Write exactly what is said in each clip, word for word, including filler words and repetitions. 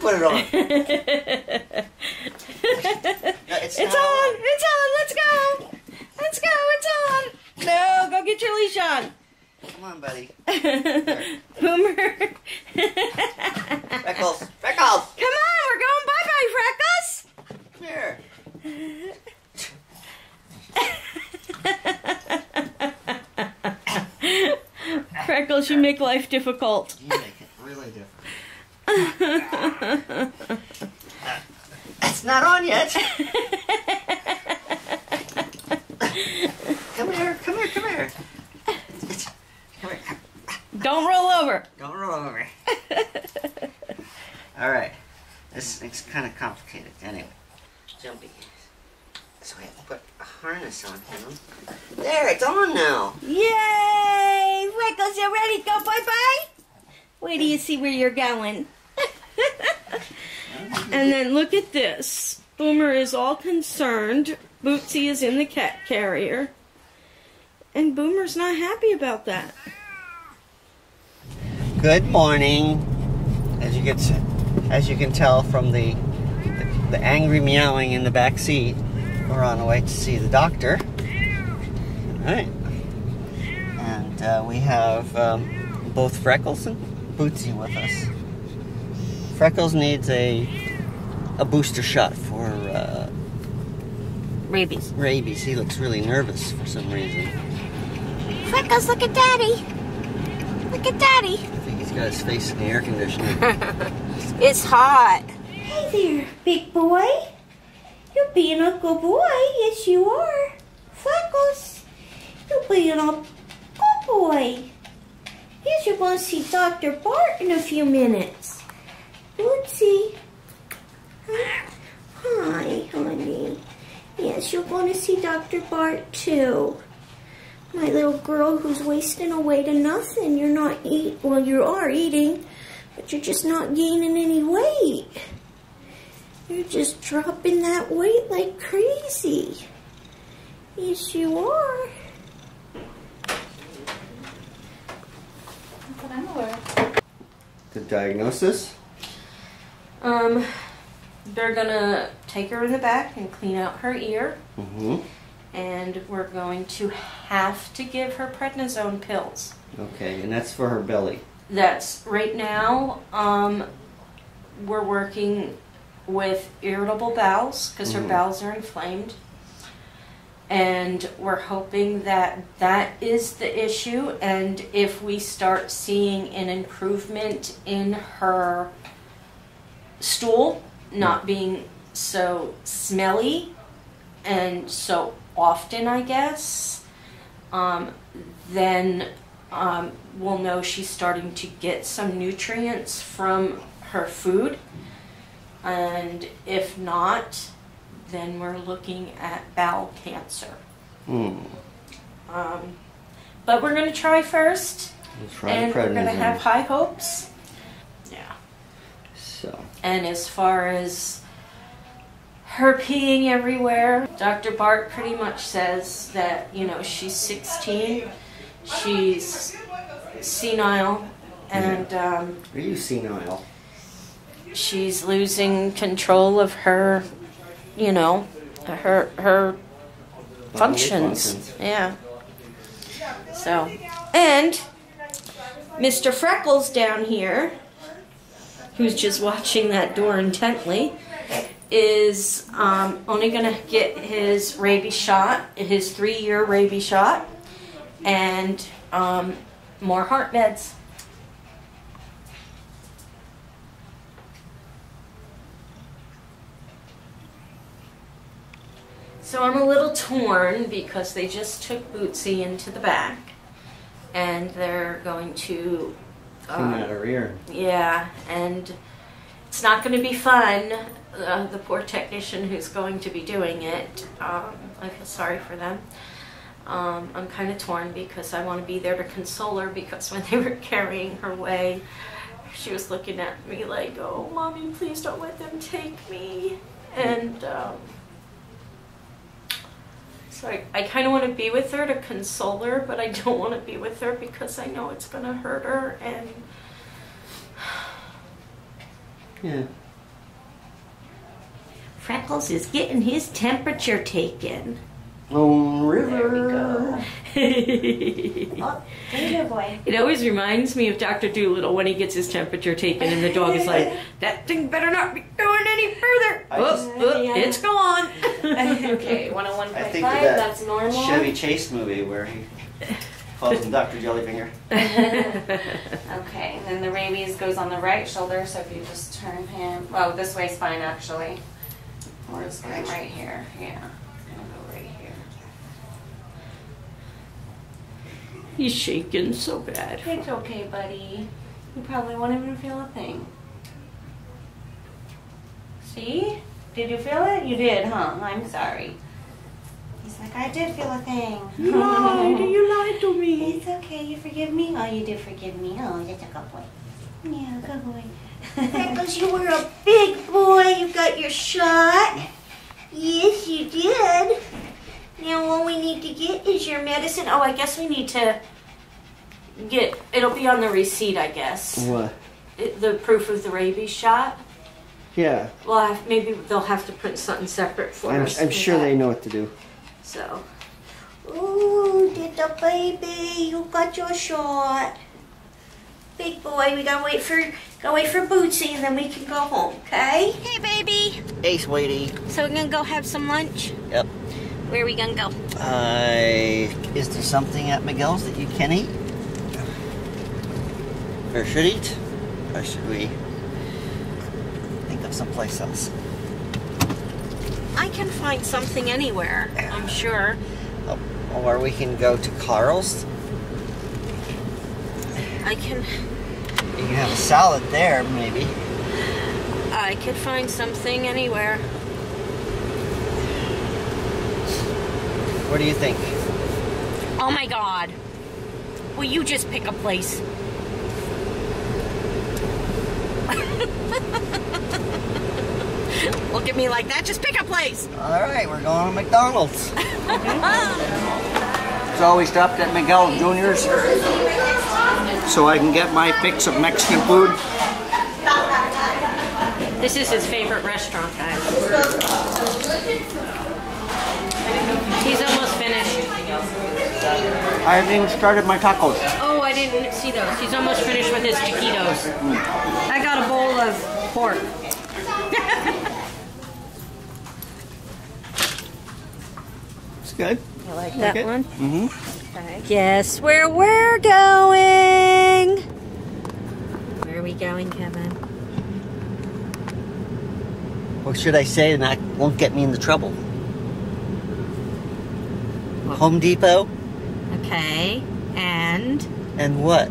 Put it on. No, it's it's on. on. It's on. Let's go. Let's go. It's on. No, go get your leash on. Come on, buddy. Boomer. Freckles. Freckles. Come on. We're going bye-bye, Freckles. Come here. Freckles, you make life difficult. You make it really difficult. That's not on yet. Come here, come here, come here. Come here. Don't roll over. Don't roll over. All right. This is kind of complicated. Anyway, jumpy. So we have to put a harness on him. There, it's on now. Yay! Wiggles, you ready? Go bye-bye. Wait till you see where you're going. And then look at this. Boomer is all concerned. Bootsy is in the cat carrier. And Boomer's not happy about that. Good morning. As you get, as you can tell from the, the, the angry meowing in the back seat, we're on our way to see the doctor. All right. And uh, we have um, both Freckles and Bootsy with us. Freckles needs a a booster shot for uh, rabies. Rabies. He looks really nervous for some reason. Freckles, look at Daddy. Look at Daddy. I think he's got his face in the air conditioning. It's hot. Hey there, big boy. You're being a good boy. Yes, you are. Freckles, you're being a good boy. Yes, you're going to see Doctor Bart in a few minutes. Bootsy. Hi. Hi, honey. Yes, you're going to see Doctor Bart, too. My little girl who's wasting away to nothing. You're not eating. Well, you are eating, but you're just not gaining any weight. You're just dropping that weight like crazy. Yes, you are. I'm aware. The diagnosis? Um, they're gonna take her in the back and clean out her ear. Mm-hmm. And we're going to have to give her prednisone pills. Okay, and that's for her belly. That's right now. Um, we're working with irritable bowels because mm-hmm. her bowels are inflamed. And we're hoping that that is the issue, and if we start seeing an improvement in her stool not being so smelly and so often, I guess, um, then um, we'll know she's starting to get some nutrients from her food, and if not, then we're looking at bowel cancer. Mm. Um, but we're going to try first, we'll try and we're going to have high hopes. Yeah. So. And as far as her peeing everywhere, Doctor Bart pretty much says that, you know, she's sixteen, she's senile, and... Um, Are you senile? She's losing control of her... you know, her her functions. functions. Yeah. So, and Mister Freckles down here, who's just watching that door intently, is um, only going to get his rabies shot, his three-year rabies shot, and um, more heart meds. So I'm a little torn because they just took Bootsy into the back and they're going to clean uh, out her ear. Yeah, and it's not going to be fun. Uh, the poor technician who's going to be doing it, um, I feel sorry for them. Um, I'm kind of torn because I want to be there to console her, because when they were carrying her away, she was looking at me like, oh, Mommy, please don't let them take me. And um, so I, I kind of want to be with her to console her, but I don't want to be with her because I know it's going to hurt her. And yeah. Freckles is getting his temperature taken. Oh, River. There we go. Oh, good boy. It always reminds me of Doctor Dolittle when he gets his temperature taken and the dog is like, that thing better not be going any further. Oops, oops, yeah. It's gone. Okay, one oh one point five, that that's normal. Chevy Chase movie where he calls him Doctor Jellyfinger. Okay, and then the rabies goes on the right shoulder, so if you just turn him, well, this way's fine actually. Or it's going right here, yeah. He's shaking so bad. It's okay, buddy. You probably won't even feel a thing. See? Did you feel it? You did, huh? I'm sorry. He's like, I did feel a thing. You lied. You lied to me. It's okay. You forgive me? Oh, you did forgive me. Oh, that's a good boy. Yeah, good boy. Because you were a big boy. You got your shot. Yes, you did. Now all we need to get is your medicine. Oh, I guess we need to get, it'll be on the receipt, I guess. What? It, the proof of the rabies shot. Yeah. Well, I've, maybe they'll have to print something separate for I'm, us. I'm sure that. They know what to do. So. Ooh, little baby, you got your shot. Big boy, we gotta wait for, gotta wait for Bootsy and then we can go home, okay? Hey, baby. Hey, sweetie. So we're gonna go have some lunch? Yep. Where are we gonna go? Uh, is there something at Miguel's that you can eat? Or should eat? Or should we think of someplace else? I can find something anywhere, I'm sure. Oh, or we can go to Carl's. I can... You can have a salad there, maybe. I could find something anywhere. What do you think? Oh my God. Will you just pick a place? Look at me like that, just pick a place. All right, we're going to McDonald's. So we stopped at Miguel Junior's so I can get my fix of Mexican food. This is his favorite restaurant, guys. He's almost finished. I haven't even started my tacos. Oh, I didn't see those. He's almost finished with his taquitos. Mm. I got a bowl of pork. It's good. You like that like one? Mm-hmm. Okay. Guess where we're going? Where are we going, Kevin? What should I say that won't get me into trouble? Home Depot. Okay, and? And what?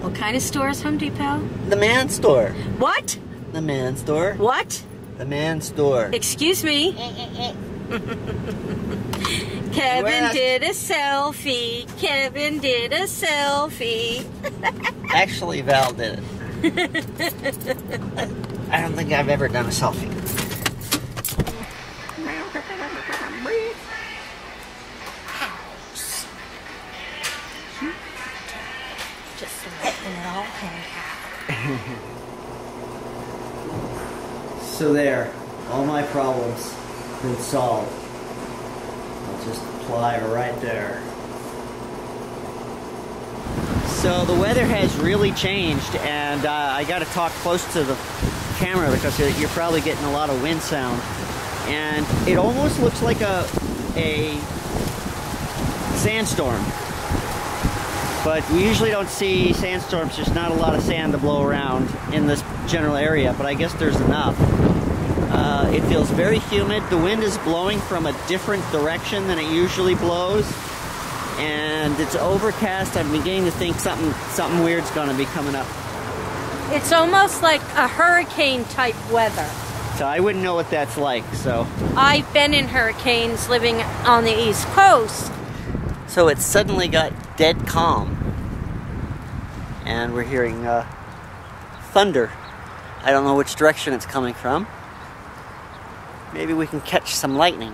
What kind of store is Home Depot? The man store. What? The man store. What? The man store. Excuse me? Kevin West. did a selfie. Kevin did a selfie. Actually, Val did it. I don't think I've ever done a selfie. So there, all my problems have been solved. I'll just apply right there. So the weather has really changed, and uh, I got to talk close to the camera because you're probably getting a lot of wind sound. And it almost looks like a a sandstorm. But we usually don't see sandstorms, there's not a lot of sand to blow around in this general area, but I guess there's enough. Uh, it feels very humid. The wind is blowing from a different direction than it usually blows. and it's overcast. I'm beginning to think something something weird's going to be coming up. It's almost like a hurricane type weather. So I wouldn't know what that's like. So I've been in hurricanes living on the East Coast. So it suddenly got dead calm, and we're hearing uh, thunder. I don't know which direction it's coming from. Maybe we can catch some lightning.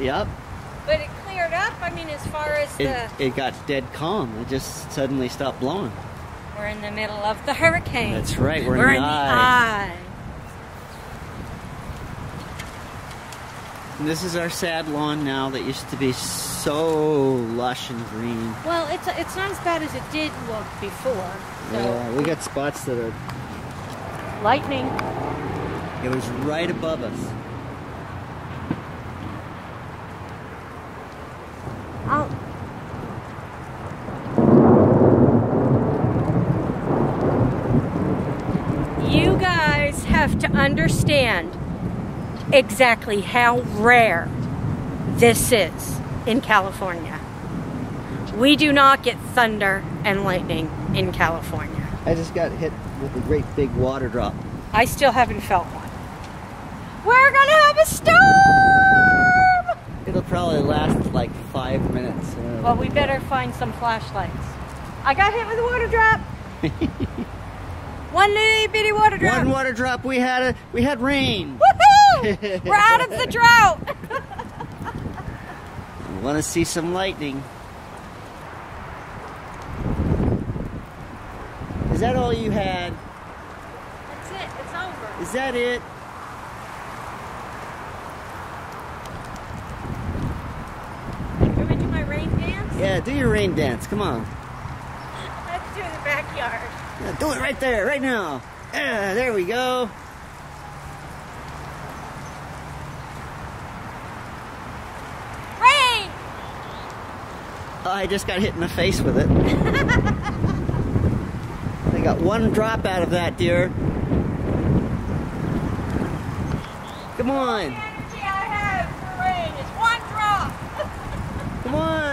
Yep. But it cleared up, I mean, as far as the... It, it got dead calm. It just suddenly stopped blowing. We're in the middle of the hurricane. That's right, we're, we're in, in the, the eye. eye. And this is our sad lawn now that used to be so lush and green. Well, it's, it's not as bad as it did look before. So. Yeah, we got spots that are... Lightning. It was right above us. Out. You guys have to understand exactly how rare this is in California. We do not get thunder and lightning in California. I just got hit with a great big water drop. I still haven't felt one. We're gonna have a storm! It'll probably last like five minutes. Uh, well, we better find some flashlights. I got hit with a water drop. One little bitty water drop. One water drop. We had a we had rain. Woohoo! We're out of the drought. I want to see some lightning. Is that all you had? That's it. It's over. Is that it? Yeah, do your rain dance. Come on. Let's do it in the backyard. Yeah, do it right there, right now. Yeah, there we go. Rain! Oh, I just got hit in the face with it. I got one drop out of that, dear. Come on. The energy I have for rain is one drop. Come on.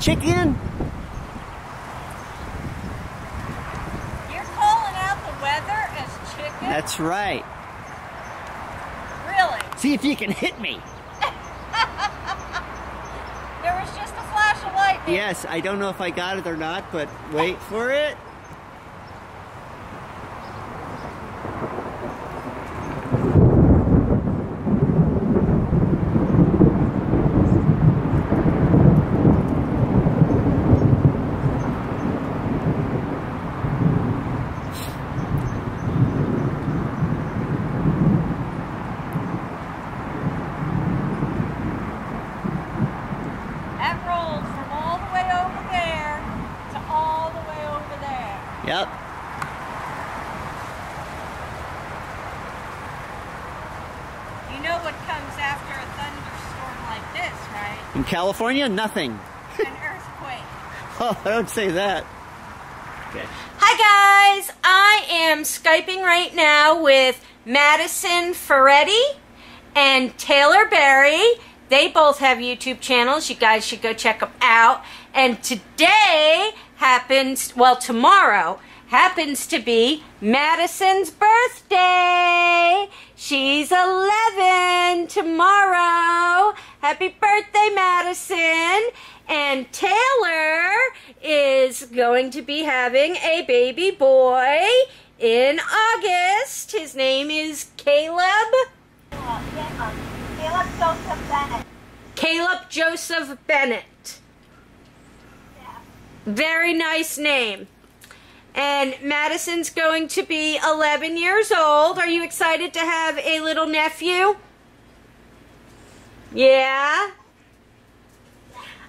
Chicken? You're calling out the weather as chicken? That's right. Really? See if you can hit me. There was just a flash of lightning. Yes, I don't know if I got it or not, but wait for it. Yep. You know what comes after a thunderstorm like this, right? In California, nothing. An earthquake. Oh, I don't say that. Okay. Hi, guys. I am Skyping right now with Madison Ferretti and Taylor Berry. They both have YouTube channels. You guys should go check them out. And today... happens, well, tomorrow happens to be Madison's birthday. She's eleven tomorrow. Happy birthday, Madison. And Taylor is going to be having a baby boy in August. His name is Caleb. Caleb Joseph Bennett. Caleb Joseph Bennett. Very nice name. And Madison's going to be eleven years old. Are you excited to have a little nephew? Yeah?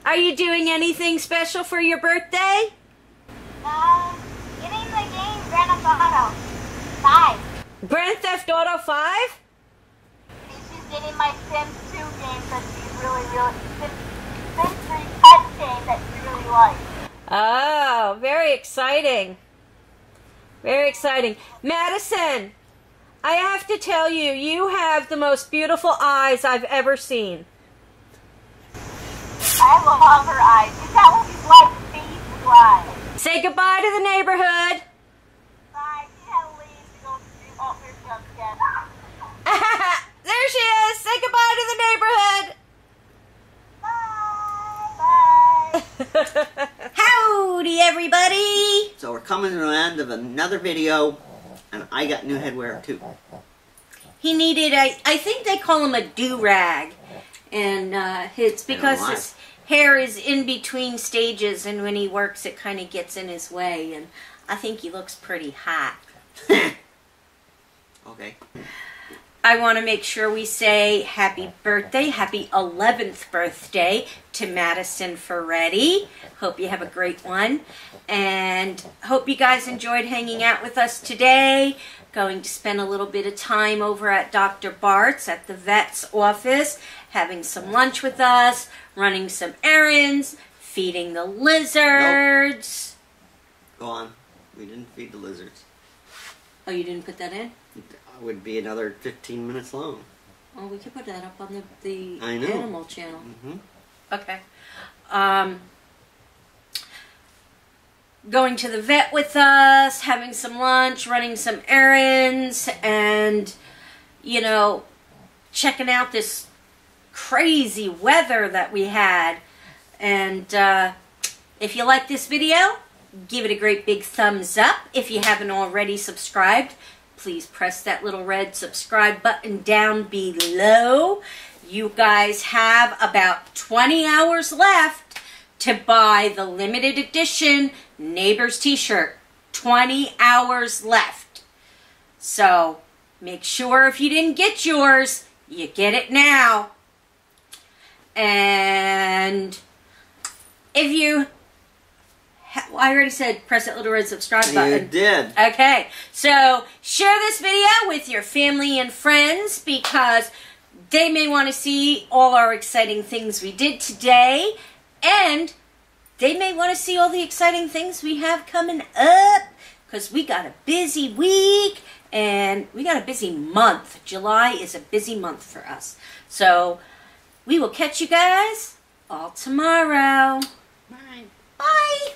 Are you doing anything special for your birthday? Uh, getting the game Grand Theft Auto five. Grand Theft Auto five? She's getting my Sims two game, but she's really, really... Sims three pet thing that you really like. Oh, very exciting. Very exciting. Madison, I have to tell you, you have the most beautiful eyes I've ever seen. I love her eyes. Is that what she's like? These eyes. Say goodbye to the neighborhood. Bye. She had to leave to go do all her stuff again. There she is. Say goodbye to the neighborhood. Howdy, everybody! So we're coming to the end of another video, and I got new headwear too. He needed a, I think they call him a do-rag, and uh, it's because his hair is in between stages, and when he works it kind of gets in his way, and I think he looks pretty hot. Okay. I want to make sure we say happy birthday, happy eleventh birthday to Madison Ferretti. Hope you have a great one. And hope you guys enjoyed hanging out with us today. Going to spend a little bit of time over at Doctor Bart's at the vet's office, having some lunch with us, running some errands, feeding the lizards. Nope. Go on. We didn't feed the lizards. Oh, you didn't put that in? Would be another fifteen minutes long. Well, we could put that up on the, the I know. animal channel. Mm-hmm. Okay. Um, going to the vet with us, having some lunch, running some errands, and, you know, checking out this crazy weather that we had. And uh, if you like this video, give it a great big thumbs up. If you haven't already subscribed, please press that little red subscribe button down below. You guys have about twenty hours left to buy the limited edition Neighbors t-shirt. twenty hours left. So make sure if you didn't get yours, you get it now. And if you... Well, I already said press that little red subscribe button. You did. Okay. So share this video with your family and friends because they may want to see all our exciting things we did today. And they may want to see all the exciting things we have coming up because we got a busy week and we got a busy month. July is a busy month for us. So we will catch you guys all tomorrow. Bye. Bye.